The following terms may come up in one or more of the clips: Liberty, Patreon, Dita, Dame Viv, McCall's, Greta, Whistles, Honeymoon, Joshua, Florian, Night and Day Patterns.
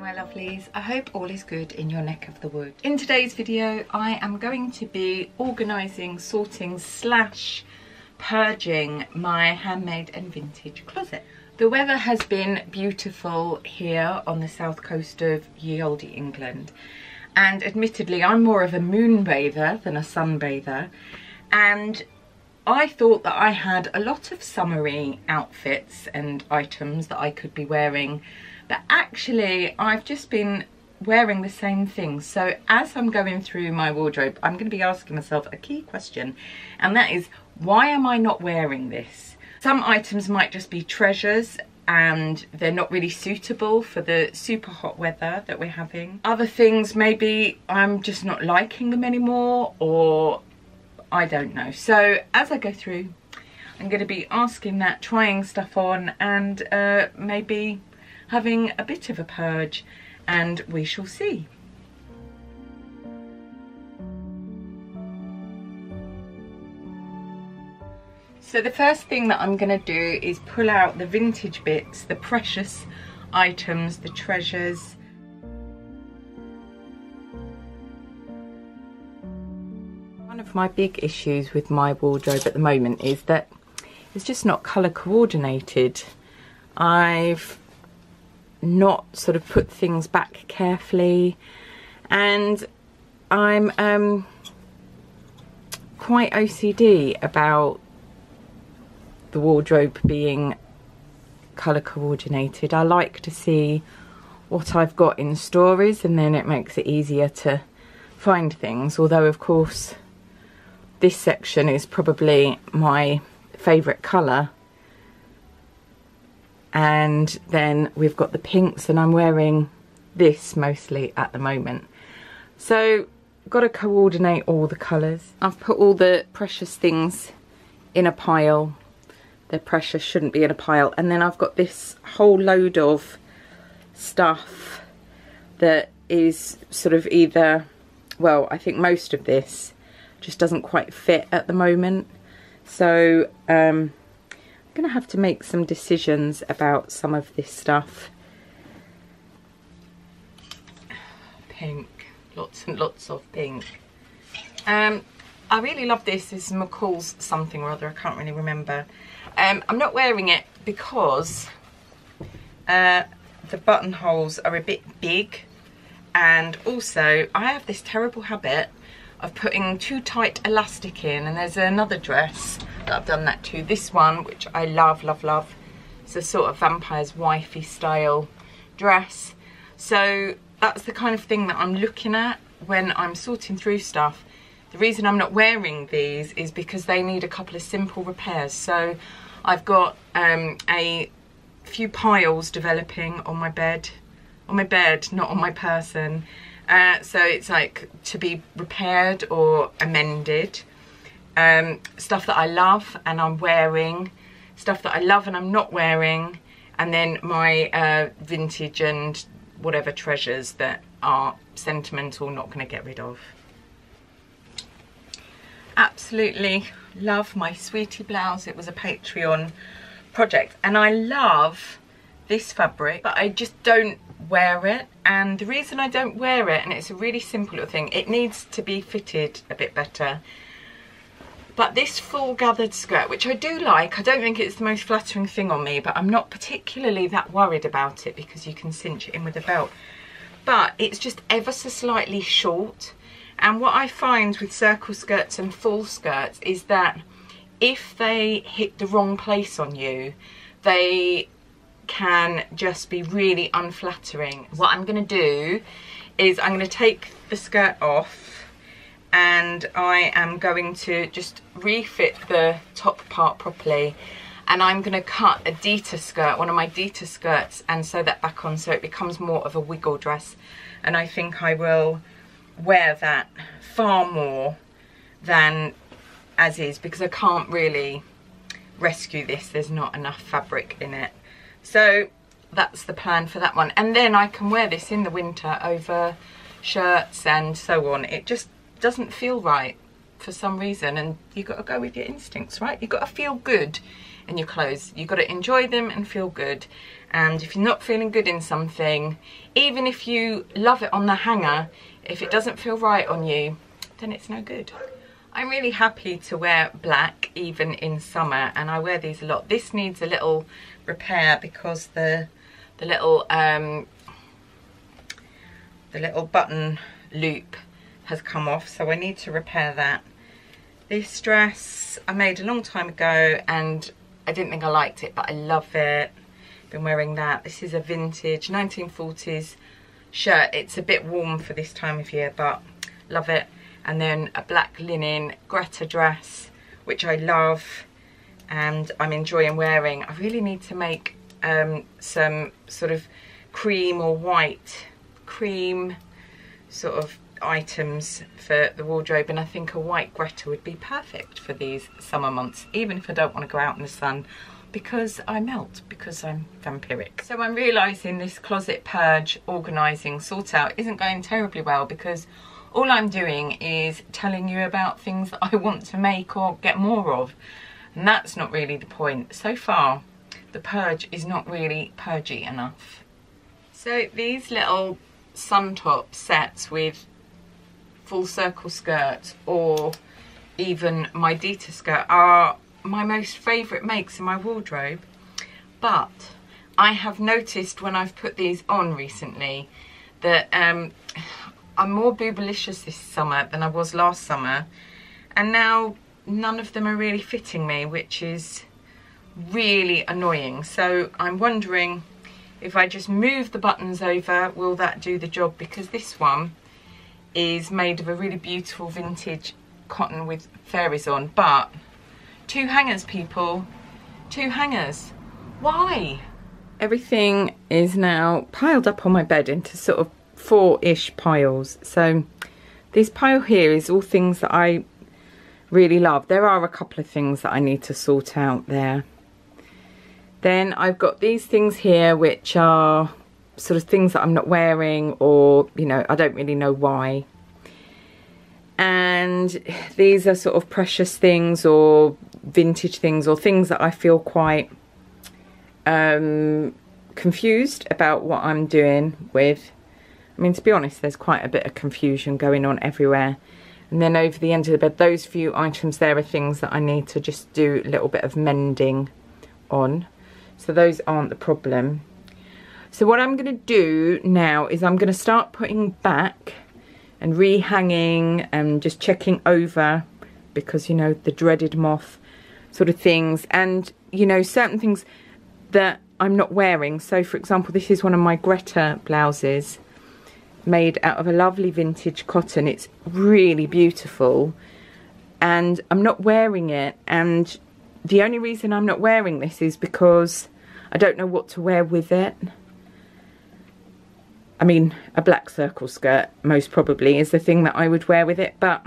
Hello my lovelies, I hope all is good in your neck of the woods. In today's video I am going to be organising, sorting / purging my handmade and vintage closet. The weather has been beautiful here on the south coast of ye olde England, and admittedly I'm more of a moonbather than a sunbather, and I thought that I had a lot of summery outfits and items that I could be wearing, but actually I've just been wearing the same thing. So as I'm going through my wardrobe, I'm going to be asking myself a key question, and that is, why am I not wearing this? Some items might just be treasures and they're not really suitable for the super hot weather that we're having. Other things, maybe I'm just not liking them anymore, or I don't know. So as I go through, I'm going to be asking that, trying stuff on, and maybe having a bit of a purge, and we shall see. So the first thing that I'm going to do is pull out the vintage bits, the precious items, the treasures. One of my big issues with my wardrobe at the moment is that it's just not colour coordinated. I've not sort of put things back carefully, and I'm quite OCD about the wardrobe being colour coordinated. I like to see what I've got in stores, and then it makes it easier to find things, although of course this section is probably my favourite colour. And then we've got the pinks, and I'm wearing this mostly at the moment. So, got to coordinate all the colours. I've put all the precious things in a pile. The precious shouldn't be in a pile. And then I've got this whole load of stuff that is sort of either, well, I think most of this just doesn't quite fit at the moment. So, I'm gonna have to make some decisions about some of this stuff. Pink, lots and lots of pink. I really love this. This is McCall's something or other, I can't really remember. I'm not wearing it because the buttonholes are a bit big, and also I have this terrible habit of putting too tight elastic in, and there's another dress I've done that too. This one, which I love, it's a sort of vampire's wifey style dress. So that's the kind of thing that I'm looking at when I'm sorting through stuff. The reason I'm not wearing these is because they need a couple of simple repairs. So I've got a few piles developing on my bed, not on my person. So it's like to be repaired or amended. Stuff that I love and I'm wearing, stuff that I love and I'm not wearing, and then my vintage and whatever treasures that are sentimental, not going to get rid of. Absolutely love my sweetie blouse. It was a Patreon project, and I love this fabric, but I just don't wear it. And the reason I don't wear it, and it's a really simple little thing, it needs to be fitted a bit better. But this full gathered skirt, which I do like, I don't think it's the most flattering thing on me, but I'm not particularly that worried about it because you can cinch it in with a belt. But it's just ever so slightly short. And what I find with circle skirts and full skirts is that if they hit the wrong place on you, they can just be really unflattering. What I'm going to do is I'm going to take the skirt off, and I am going to just refit the top part properly, and I'm going to cut a Dita skirt, one of my Dita skirts, and sew that back on so it becomes more of a wiggle dress. And I think I will wear that far more than as is, because I can't really rescue this, there's not enough fabric in it. So that's the plan for that one, and then I can wear this in the winter over shirts and so on. It just doesn't feel right for some reason, and you've got to go with your instincts, right? You've got to feel good and your clothes. You've got to enjoy them and feel good. And if you're not feeling good in something, even if you love it on the hanger, if it doesn't feel right on you, then it's no good. I'm really happy to wear black even in summer, and I wear these a lot. This needs a little repair because the little button loop has come off, so I need to repair that. This dress I made a long time ago and I didn't think I liked it, but I love it. Been wearing that. This is a vintage 1940s shirt. It's a bit warm for this time of year, but love it. And then a black linen Greta dress, which I love and I'm enjoying wearing. I really need to make some sort of cream or white cream sort of items for the wardrobe, and I think a white Greta would be perfect for these summer months, even if I don't want to go out in the sun because I melt, because I'm vampiric. So I'm realising this closet purge, organising, sort out isn't going terribly well because all I'm doing is telling you about things that I want to make or get more of, and that's not really the point. So far the purge is not really purgy enough. So these little sun top sets with full circle skirts or even my Dita skirt are my most favourite makes in my wardrobe, but I have noticed when I've put these on recently that I'm more boobalicious this summer than I was last summer, and now none of them are really fitting me, which is really annoying. So I'm wondering if I just move the buttons over, will that do the job? Because this one is made of a really beautiful vintage cotton with fairies on, but two hangers, people, two hangers. Why? Everything is now piled up on my bed into sort of four-ish piles. So this pile here is all things that I really love. There are a couple of things that I need to sort out there. Then I've got these things here which are sort of things that I'm not wearing, or you know, I don't really know why, and these are sort of precious things or vintage things or things that I feel quite confused about what I'm doing with. I mean, to be honest, there's quite a bit of confusion going on everywhere. And then over the end of the bed, those few items there are things that I need to just do a little bit of mending on, so those aren't the problem. So what I'm going to do now is I'm going to start putting back and rehanging and just checking over, because you know, the dreaded moth sort of things, and you know, certain things that I'm not wearing. So for example, this is one of my Greta blouses made out of a lovely vintage cotton. It's really beautiful and I'm not wearing it, and the only reason I'm not wearing this is because I don't know what to wear with it. I mean, a black circle skirt most probably is the thing that I would wear with it, but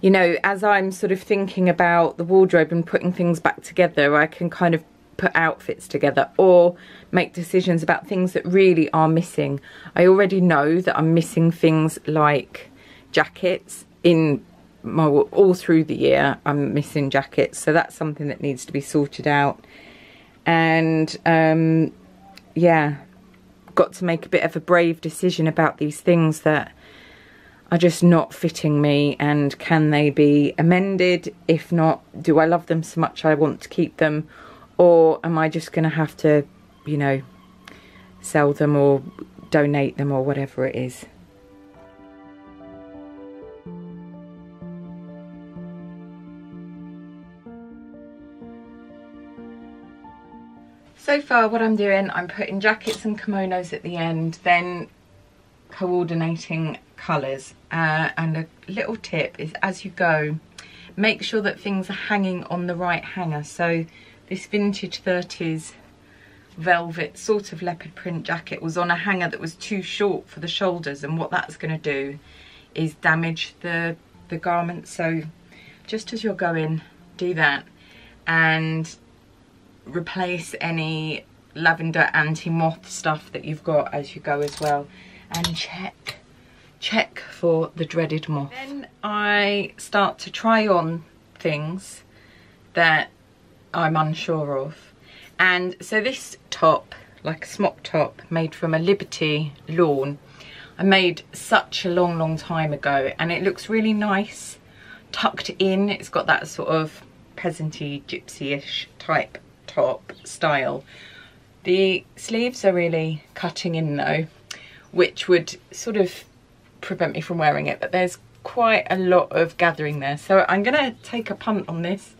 you know, as I'm sort of thinking about the wardrobe and putting things back together, I can kind of put outfits together or make decisions about things that really are missing. I already know that I'm missing things like jackets in my, all through the year I'm missing jackets, so that's something that needs to be sorted out. And yeah, got to make a bit of a brave decision about these things that are just not fitting me, and can they be amended? If not, do I love them so much I want to keep them, or am I just going to have to, you know, sell them or donate them or whatever it is. So far what I'm doing, I'm putting jackets and kimonos at the end, then coordinating colours. And a little tip is, as you go, make sure that things are hanging on the right hanger. So this vintage 30s velvet sort of leopard print jacket was on a hanger that was too short for the shoulders, and what that's going to do is damage the garment. So just as you're going, do that, and replace any lavender anti-moth stuff that you've got as you go as well, and check for the dreaded moth. Then I start to try on things that I'm unsure of. And so this top, like a smock top made from a Liberty lawn, I made such a long time ago, and it looks really nice tucked in. It's got that sort of peasanty, gypsy-ish type top style. The sleeves are really cutting in though, which would sort of prevent me from wearing it, but there's quite a lot of gathering there, so I'm gonna take a punt on this,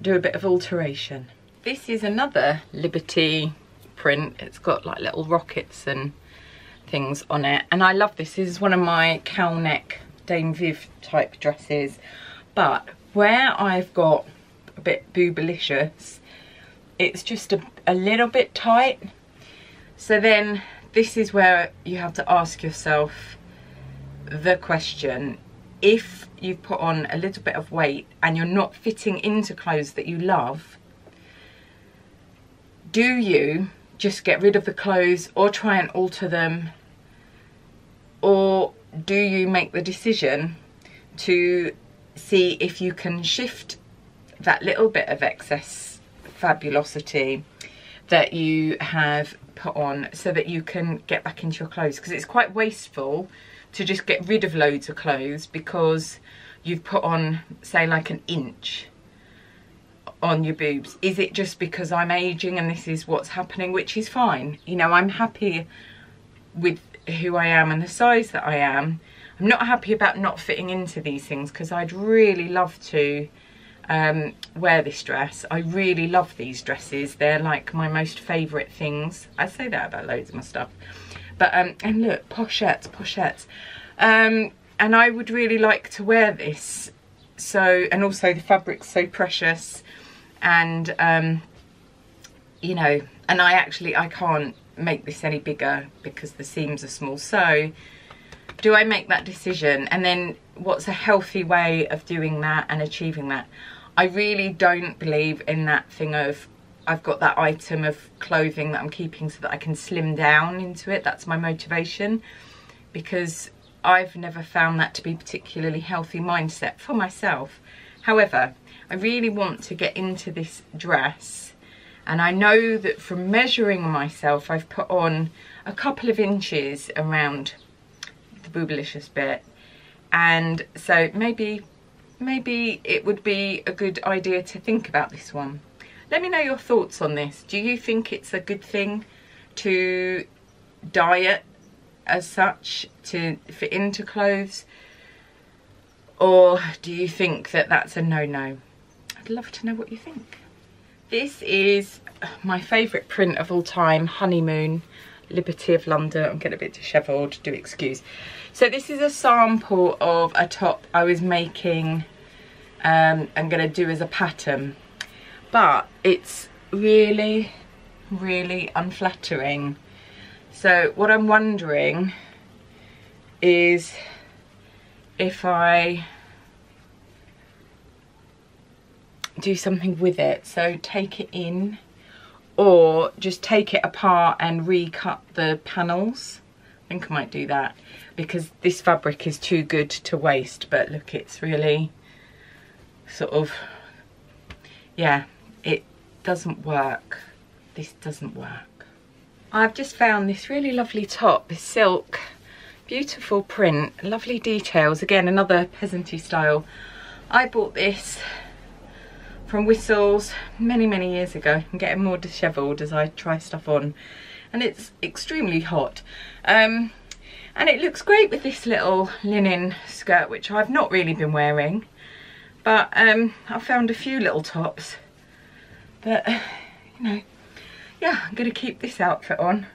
do a bit of alteration. This is another Liberty print. It's got like little rockets and things on it, and I love this. This is one of my cowl neck Dame Viv type dresses, but where I've got a bit boobalicious, it's just a little bit tight. So then this is where you have to ask yourself the question, if you've put on a little bit of weight and you're not fitting into clothes that you love, do you just get rid of the clothes or try and alter them, or do you make the decision to see if you can shift that little bit of excess fabulosity that you have put on so that you can get back into your clothes? Because it's quite wasteful to just get rid of loads of clothes because you've put on, say, like an inch on your boobs. Is it just because I'm aging and this is what's happening, which is fine? You know, I'm happy with who I am and the size that I am. I'm not happy about not fitting into these things because I'd really love to wear this dress. I really love these dresses. They're like my most favourite things. I say that about loads of my stuff. But, and look, pochettes. And I would really like to wear this. So, and also the fabric's so precious. And you know, and I can't make this any bigger because the seams are small. So do I make that decision? And then what's a healthy way of doing that and achieving that? I really don't believe in that thing of I've got that item of clothing that I'm keeping so that I can slim down into it. That's my motivation, because I've never found that to be a particularly healthy mindset for myself. However, I really want to get into this dress, and I know that from measuring myself, I've put on a couple of inches around the boobalicious bit, and so maybe it would be a good idea to think about this one. Let me know your thoughts on this. Do you think it's a good thing to diet as such to fit into clothes, or do you think that that's a no-no? I'd love to know what you think. This is my favourite print of all time, Honeymoon, Liberty of London. I'm getting a bit dishevelled, do excuse. So this is a sample of a top I was making I'm going to do as a pattern, but it's really unflattering. So what I'm wondering is if I do something with it, so take it in or just take it apart and recut the panels. I think I might do that because this fabric is too good to waste, but look, it's really sort of, yeah, it doesn't work. This doesn't work. I've just found this really lovely top, this silk, beautiful print, lovely details. Again, another peasanty style. I bought this from Whistles many years ago. I'm getting more dishevelled as I try stuff on, and it's extremely hot. And it looks great with this little linen skirt, which I've not really been wearing, but I found a few little tops that, you know, yeah, I'm gonna keep this outfit on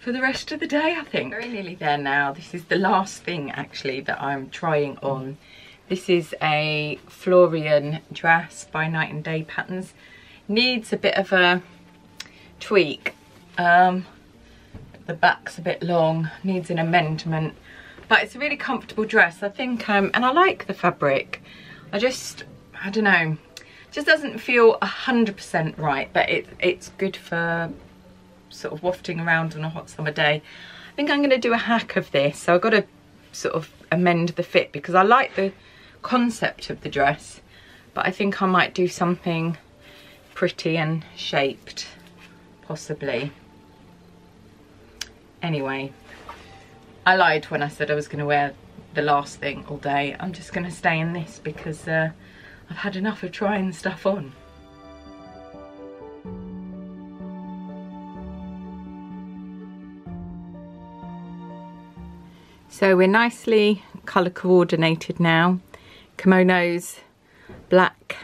for the rest of the day, I think. Very nearly there now. This is the last thing actually that I'm trying on. This is a Florian dress by Night and Day Patterns. Needs a bit of a tweak. The back's a bit long, needs an amendment, but it's a really comfortable dress, I think, and I like the fabric. I don't know, just doesn't feel 100% right, but it's good for sort of wafting around on a hot summer day. I think I'm going to do a hack of this, so I've got to sort of amend the fit because I like the concept of the dress, but I think I might do something pretty and shaped, possibly. Anyway, I lied when I said I was going to wear the last thing all day. I'm just going to stay in this because I've had enough of trying stuff on. So we're nicely colour coordinated now. Kimonos, black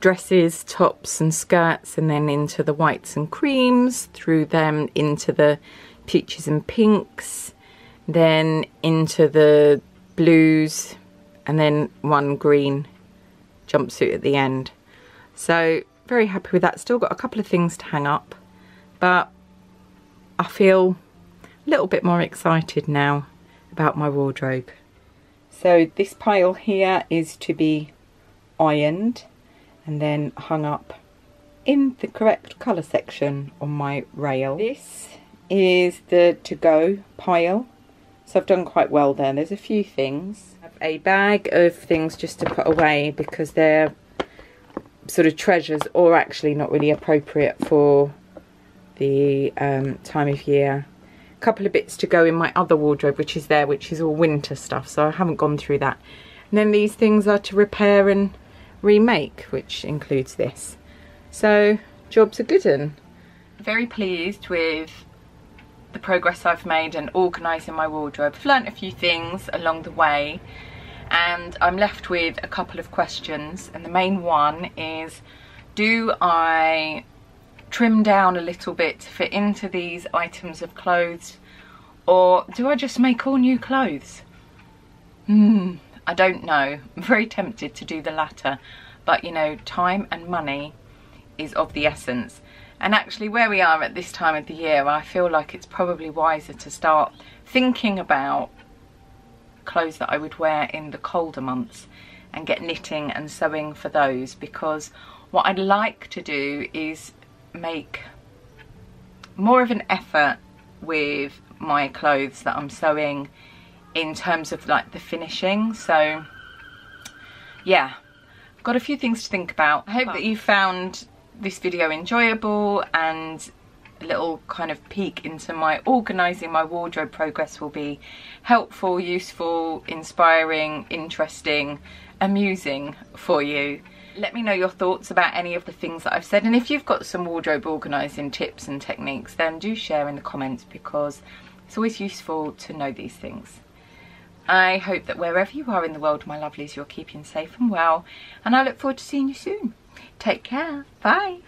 dresses, tops and skirts, and then into the whites and creams, through them into the peaches and pinks, then into the blues, and then one green jumpsuit at the end. So very happy with that. Still got a couple of things to hang up, but I feel a little bit more excited now about my wardrobe. So this pile here is to be ironed and then hung up in the correct colour section on my rail. This is the to-go pile, so I've done quite well there. There's a few things. I have a bag of things just to put away because they're sort of treasures, or actually not really appropriate for the time of year. Couple of bits to go in my other wardrobe, which is there, which is all winter stuff, so I haven't gone through that. And then these things are to repair and remake, which includes this. So job's a good one. Very pleased with the progress I've made and organising my wardrobe. I've learnt a few things along the way, and I'm left with a couple of questions, and the main one is, do I trim down a little bit to fit into these items of clothes, or do I just make all new clothes? I don't know. I'm very tempted to do the latter, but you know, time and money is of the essence, and actually where we are at this time of the year, I feel like it's probably wiser to start thinking about clothes that I would wear in the colder months and get knitting and sewing for those, because what I'd like to do is make more of an effort with my clothes that I'm sewing in terms of like the finishing. So yeah, I've got a few things to think about. I hope that you found this video enjoyable, and a little kind of peek into my organising my wardrobe progress will be helpful, useful, inspiring, interesting, amusing for you. Let me know your thoughts about any of the things that I've said, and if you've got some wardrobe organising tips and techniques, then do share in the comments, because it's always useful to know these things. I hope that wherever you are in the world, my lovelies, you're keeping safe and well, and I look forward to seeing you soon. Take care. Bye.